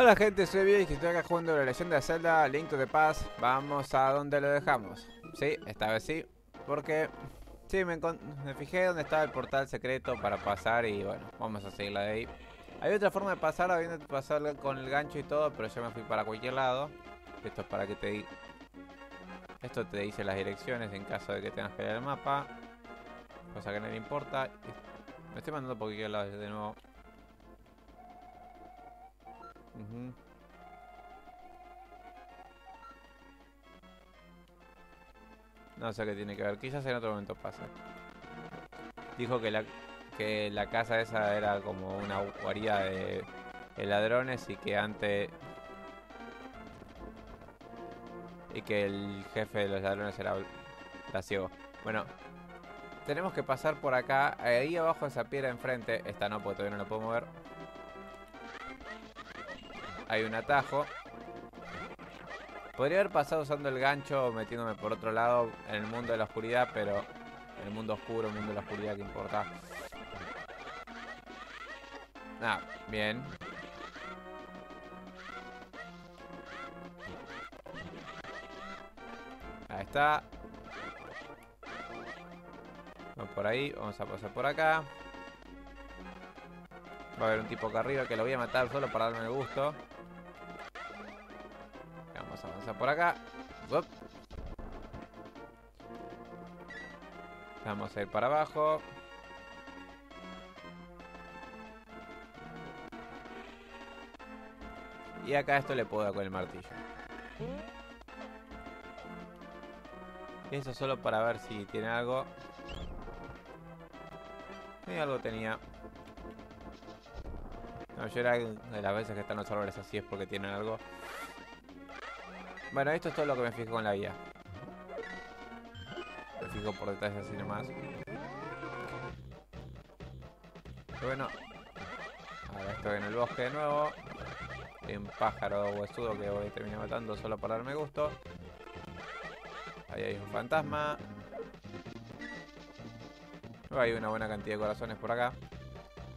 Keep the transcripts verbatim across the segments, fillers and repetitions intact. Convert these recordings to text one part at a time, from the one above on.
Hola gente, soy Vic y estoy acá jugando la leyenda de Zelda, A Link to the Past. Vamos a donde lo dejamos. Sí, esta vez sí, porque sí, me, me fijé dónde estaba el portal secreto para pasar y bueno, vamos a seguirla de ahí. Hay otra forma de pasar, habiendo pasado con el gancho y todo, pero yo me fui para cualquier lado. Esto es para que te di... Esto te dice las direcciones en caso de que tengas que leer el mapa. Cosa que no le importa. Me estoy mandando por cualquier lado de nuevo. Uh-huh. No sé qué tiene que ver. Quizás en otro momento pase. Dijo que la... que la casa esa era como una guarida de, de ladrones y que antes... y que el jefe de los ladrones era, era ciego. Bueno, tenemos que pasar por acá. Ahí abajo esa piedra enfrente. Esta no, porque todavía no la puedo mover. Hay un atajo. Podría haber pasado usando el gancho o metiéndome por otro lado en el mundo de la oscuridad, pero... en el mundo oscuro, el mundo de la oscuridad, ¿qué importa? Ah, bien. Ahí está. Vamos por ahí, vamos a pasar por acá. Va a haber un tipo acá arriba que lo voy a matar solo para darme el gusto. Vamos a avanzar por acá. Uop. Vamos a ir para abajo. Y acá esto le puedo dar con el martillo. Y eso solo para ver si tiene algo. Y algo tenía. La mayoría de las veces que están los árboles así es porque tienen algo. Bueno, esto es todo lo que me fijo con la guía. Me fijo por detalles así nomás. Pero bueno. Ahora estoy en el bosque de nuevo. Hay un pájaro huesudo que voy a terminar matando solo para darme gusto. Ahí hay un fantasma. Oh, hay una buena cantidad de corazones por acá.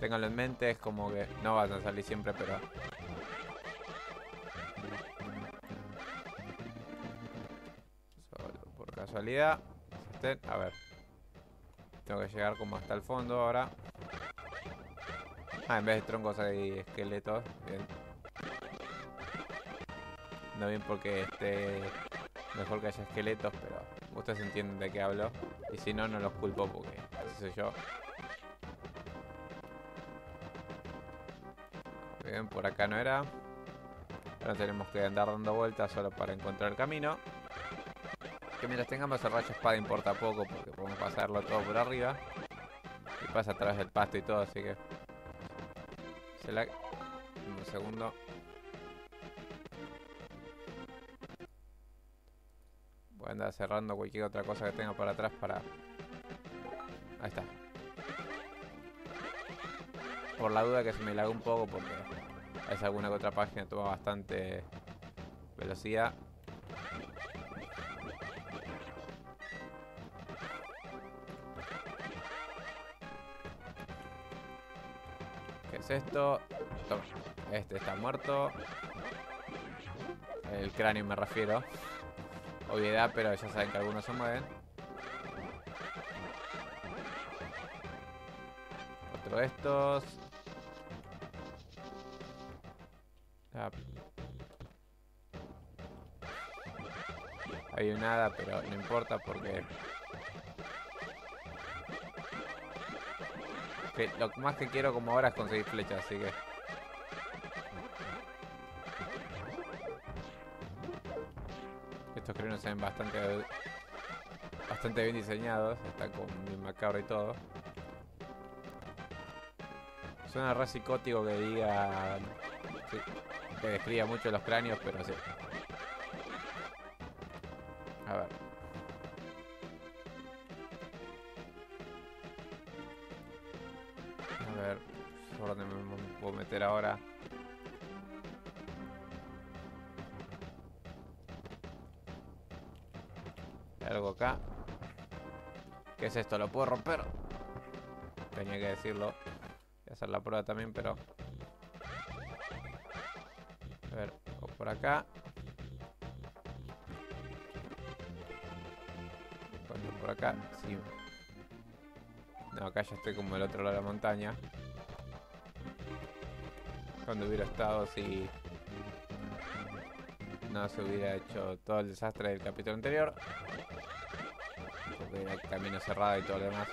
Ténganlo en mente, es como que no van a salir siempre, pero... solo por casualidad. A ver. Tengo que llegar como hasta el fondo ahora. Ah, en vez de troncos hay esqueletos. Bien. No bien porque esté mejor que haya esqueletos, pero ustedes entienden de qué hablo. Y si no, no los culpo porque así soy yo. Bien, por acá no era. Ahora tenemos que andar dando vueltas solo para encontrar el camino. Que mientras tengamos el rayo espada importa poco porque podemos pasarlo todo por arriba. Y pasa a través del pasto y todo, así que... se la... un segundo. Voy a andar cerrando cualquier otra cosa que tenga por atrás para... ahí está. Por la duda que se me lagó un poco porque es alguna que otra página toma bastante velocidad. ¿Qué es esto? Toma. Este está muerto. El cráneo me refiero. Obviedad, pero ya saben que algunos se mueven. Otro de estos. Ah. Hay un hada, pero no importa porque... que lo más que quiero como ahora es conseguir flechas, así que... estos creo que se ven bastante, bastante bien diseñados. Están con bien macabro y todo. Suena re psicótico que diga... sí, que describa mucho los cráneos, pero sí. A ver. A ver, ¿por dónde me puedo meter ahora? Algo acá. ¿Qué es esto? ¿Lo puedo romper? Tenía que decirlo. Voy a hacer la prueba también, pero... acá. Bueno, por acá, sí. No, acá ya estoy como del otro lado de la montaña. Cuando hubiera estado si no se hubiera hecho todo el desastre del capítulo anterior. Porque era el camino cerrado y todo lo demás.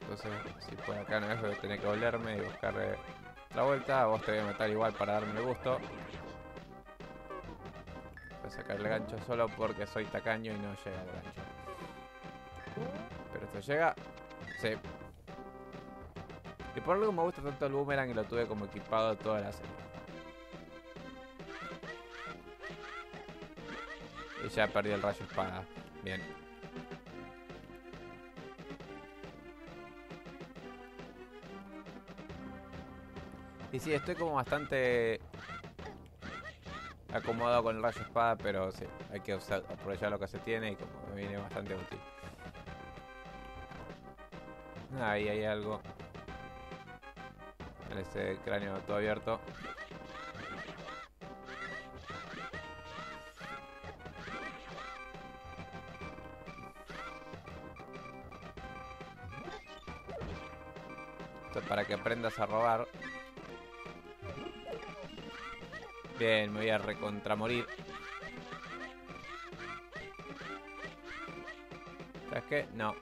Entonces, si por acá no es, voy a tener que volverme y buscar la vuelta. Vos te voy a matar igual para darme el gusto. Voy a sacar el gancho solo porque soy tacaño y no llega el gancho. Pero esto llega. Sí. Y por algo me gusta tanto el boomerang y lo tuve como equipado toda la serie. Y ya perdí el rayo espada. Bien. Y sí, estoy como bastante acomodado con el rayo espada, pero sí, hay que usar, aprovechar lo que se tiene y como me viene bastante útil. Ahí hay algo. En ese cráneo todo abierto. Esto es para que aprendas a robar. Bien, me voy a recontramorir. ¿Sabes qué? No.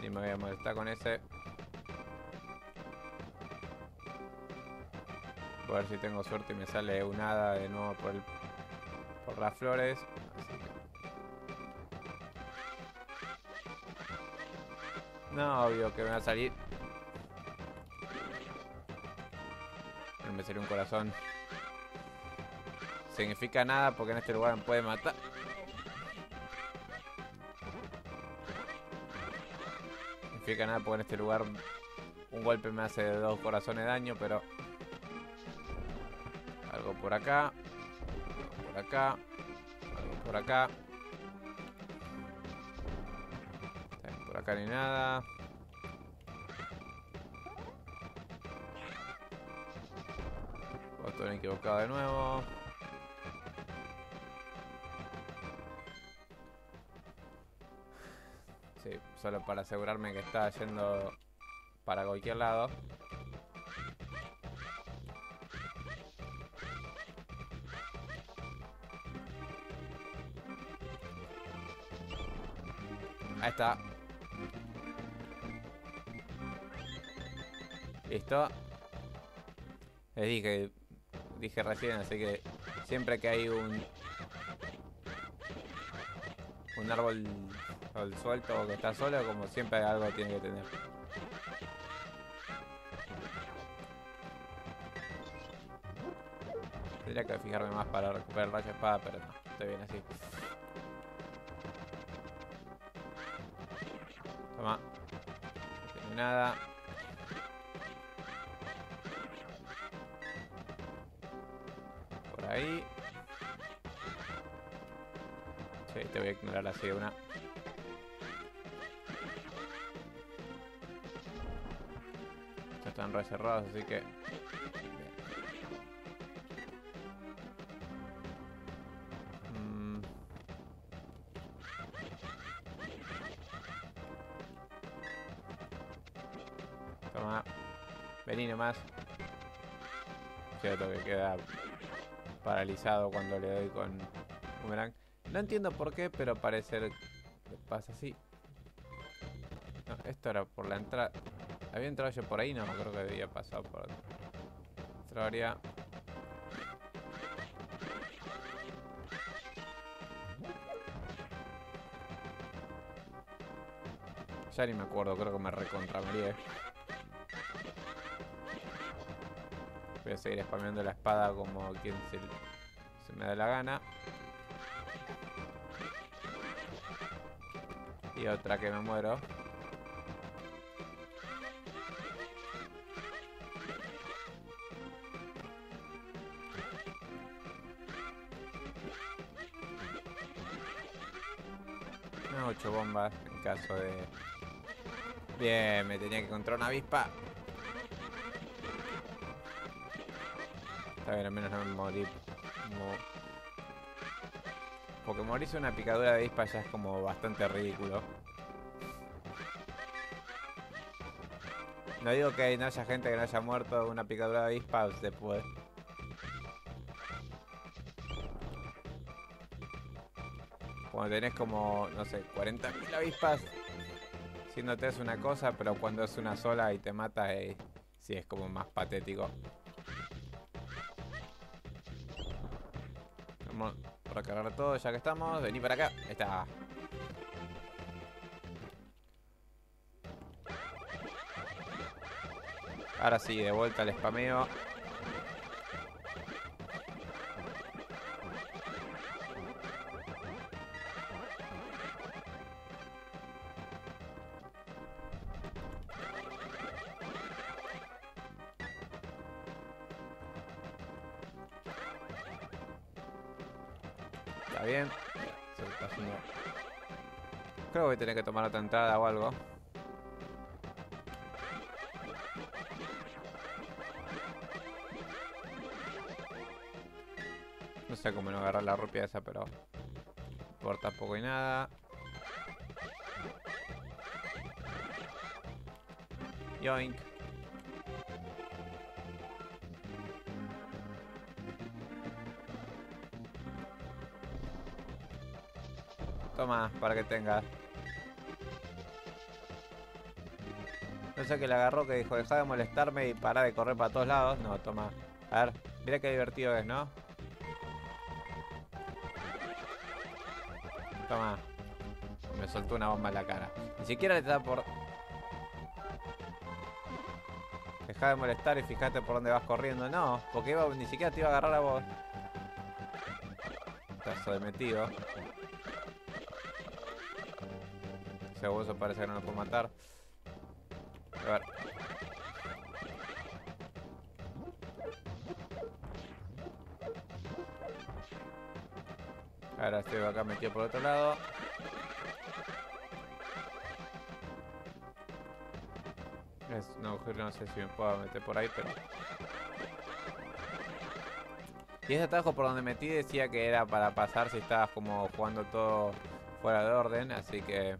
Ni me voy a molestar con ese. Voy a ver si tengo suerte y me sale un hada de nuevo por, el, por las flores. Así que... No, obvio que me va a salir. Me salió un corazón. Significa nada porque en este lugar me puede matar. Significa nada porque en este lugar un golpe me hace dos corazones de daño, pero... Algo por acá. Algo por acá. Algo por acá. Por acá ni nada. Estoy equivocado de nuevo. Sí, solo para asegurarme que está yendo para cualquier lado. Ahí está. Listo. Les dije... Dije recién, así que siempre que hay un un árbol al suelto o que está solo, como siempre algo tiene que tener. Tendría que fijarme más para recuperar el rayo de espada, pero no, estoy bien así. Toma. No tiene nada. Ahí. Sí, te voy a ignorar así de una. Ya están reserrados, así que... Mm. Toma. Vení nomás. Cierto que queda... paralizado cuando le doy con boomerang. No entiendo por qué, pero parece que pasa así. No, esto era por la entrada. ¿Había entrado yo por ahí? No, creo que había pasado por otra área. Ya ni me acuerdo, creo que me recontramaría. Voy a seguir spameando la espada como quien se, se me da la gana. Y otra que me muero. menos ocho bombas en caso de... Bien, me tenía que encontrar una avispa. Está bien, al menos no me morí. Como... Porque morirse una picadura de avispa ya es como bastante ridículo. No digo que no haya gente que no haya muerto de una picadura de avispa después. Cuando tenés como, no sé, cuarenta mil avispas siéndote es una cosa, pero cuando es una sola y te mata, eh, sí es como más patético. Vamos a recargar todo ya que estamos. Vení para acá. Ahí está. Ahora sí, de vuelta al spameo. Está bien. Se está haciendo... Creo que voy a tener que tomar otra entrada o algo. No sé cómo no agarrar la rupia esa, pero... Importa poco y nada. Yoink. Toma, para que tengas. No sé qué le agarró que dijo, dejá de molestarme y pará de correr para todos lados. No, toma. A ver, mira qué divertido es, ¿no? Toma. Me soltó una bomba en la cara. Ni siquiera le da por... Dejá de molestar y fíjate por dónde vas corriendo. No, porque iba, ni siquiera te iba a agarrar a vos. Caso de metido. Ese oso parece que no lo puedo matar. A ver. Ahora estoy acá metido por otro lado. Es, no, no sé si me puedo meter por ahí, pero... Y ese atajo por donde metí decía que era para pasar si estabas como jugando todo fuera de orden, así que...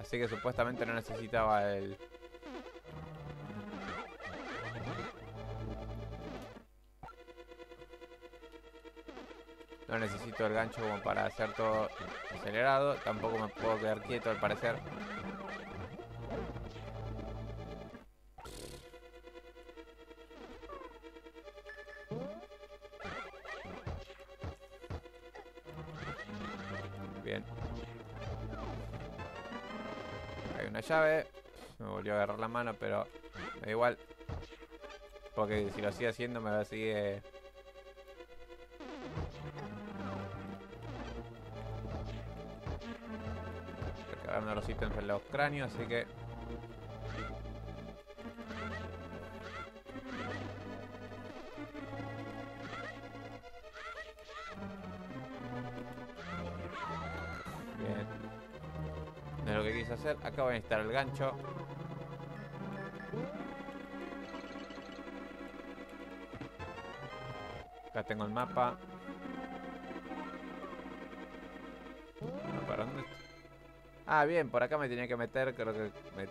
Así que supuestamente no necesitaba el... No necesito el gancho como para hacer todo acelerado. Tampoco me puedo quedar quieto al parecer. Bien. Hay una llave. Me volvió a agarrar la mano, pero da igual. Porque si lo sigue haciendo me va a seguir... Eh... Dando los ítems en los cráneos, así que... Bien. No es lo que quise hacer. Acá voy a necesitar el gancho. Acá tengo el mapa. ¿Para dónde está? Ah, bien, por acá me tenía que meter, creo que me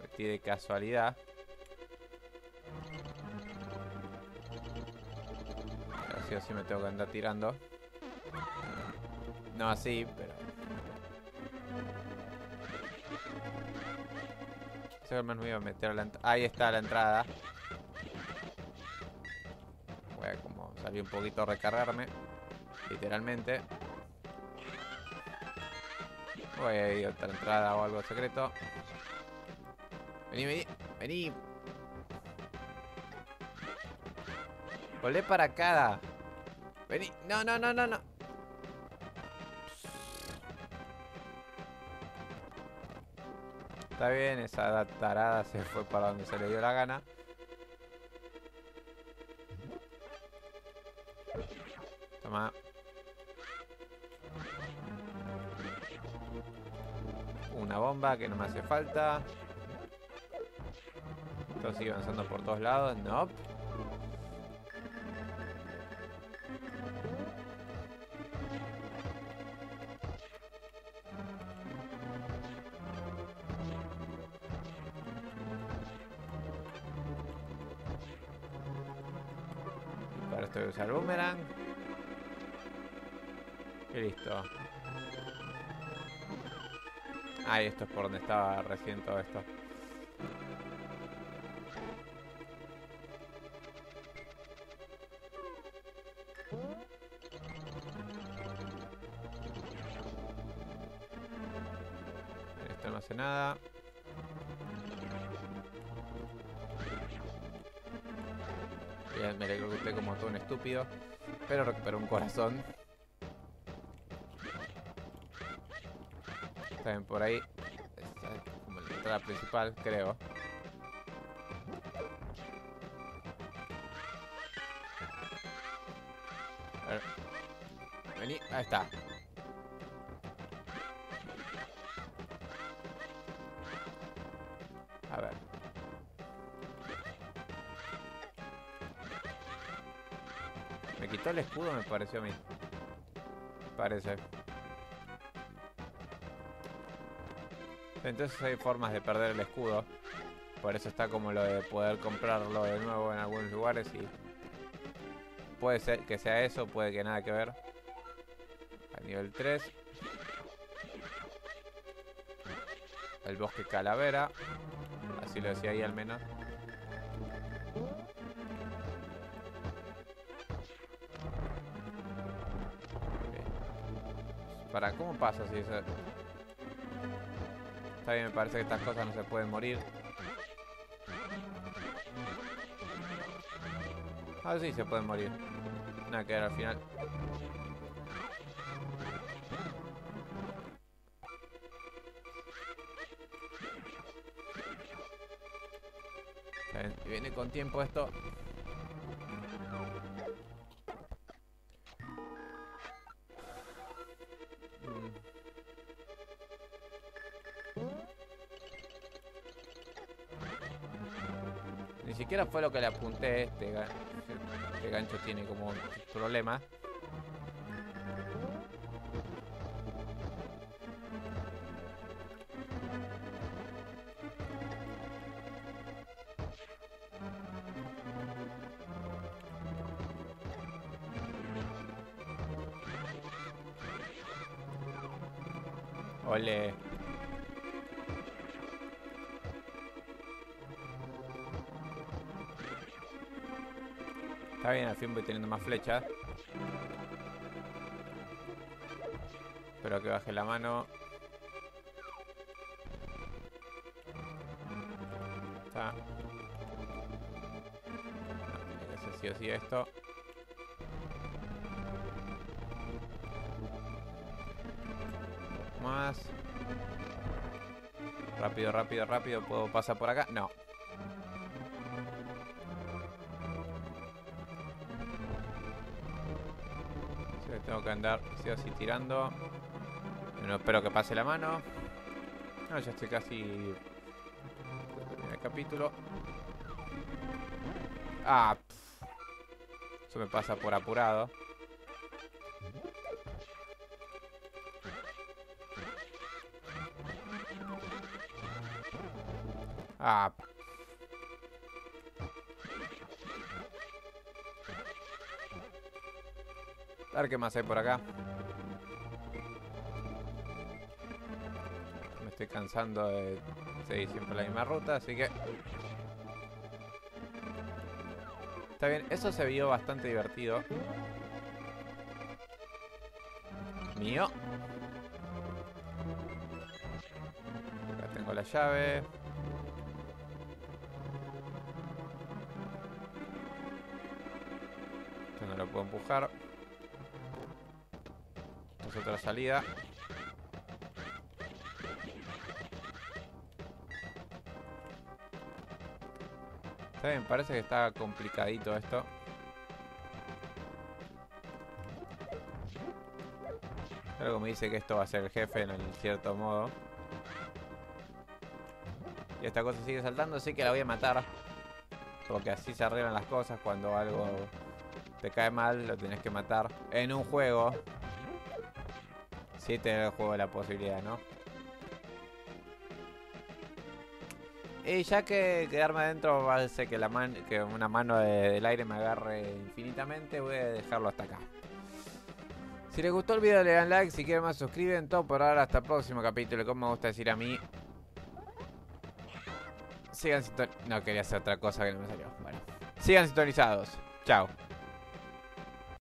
metí de casualidad. Así o así me tengo que andar tirando. No así, pero... Eso al menos me iba a meter a la entrada. Ahí está la entrada. Voy a como salir un poquito a recargarme. Literalmente. Voy a ir a otra entrada o algo secreto. Vení, vení, vení. Volé para acá. Vení. No, no, no, no, no. Está bien, esa tarada se fue para donde se le dio la gana. llama... Una bomba que no me hace falta. Esto sigue avanzando por todos lados. No. Nope. Para esto voy a usar el boomerang. Y listo. Ah, y esto es por donde estaba recién todo esto. Esto no hace nada. Bien, me electrocuté como todo un estúpido. Pero recuperé un corazón. También por ahí. Esta es como la entrada principal, creo. A ver. Vení, ahí está. A ver. Me quitó el escudo, me pareció a mí. Parece. Entonces hay formas de perder el escudo. Por eso está como lo de poder comprarlo de nuevo en algunos lugares y... Puede ser que sea eso, puede que nada que ver. A nivel tres. El bosque calavera. Así lo decía ahí al menos. Okay. Para, ¿cómo pasa si eso...? Está bien, me parece que estas cosas no se pueden morir. Ah, sí, se pueden morir. Nada que ver al final. Está bien, viene con tiempo esto. Ni siquiera fue lo que le apunté. Este, gan este gancho tiene como un problema. Ole. Está bien, al fin voy teniendo más flechas. Espero que baje la mano. Está. Tiene que ser sí o sí esto. Más. Rápido, rápido, rápido. ¿Puedo pasar por acá? No. Tengo que andar sí o sí tirando. No espero que pase la mano. No, ya estoy casi en el capítulo. Ah, pff. Eso me pasa por apurado. Ah, pff. A ver qué más hay por acá. Me estoy cansando de seguir siempre la misma ruta, así que... Está bien, eso se vio bastante divertido. Mío. Acá tengo la llave. Esto no lo puedo empujar. Otra salida. Está bien, parece que está complicadito esto. Algo me dice que esto va a ser el jefe en cierto modo. Y esta cosa sigue saltando, así que la voy a matar. Porque así se arreglan las cosas. Cuando algo te cae mal, lo tenés que matar. En un juego. Sí, tener el juego la posibilidad, ¿no? Y ya que quedarme adentro va a hacer que, la man que una mano de del aire me agarre infinitamente, voy a dejarlo hasta acá. Si les gustó el video le dan like, si quieren más suscriben, todo por ahora, hasta el próximo capítulo, como me gusta decir a mí. Sigan sintonizados. No, quería hacer otra cosa que no me salió. Bueno. Sigan sintonizados. Chao.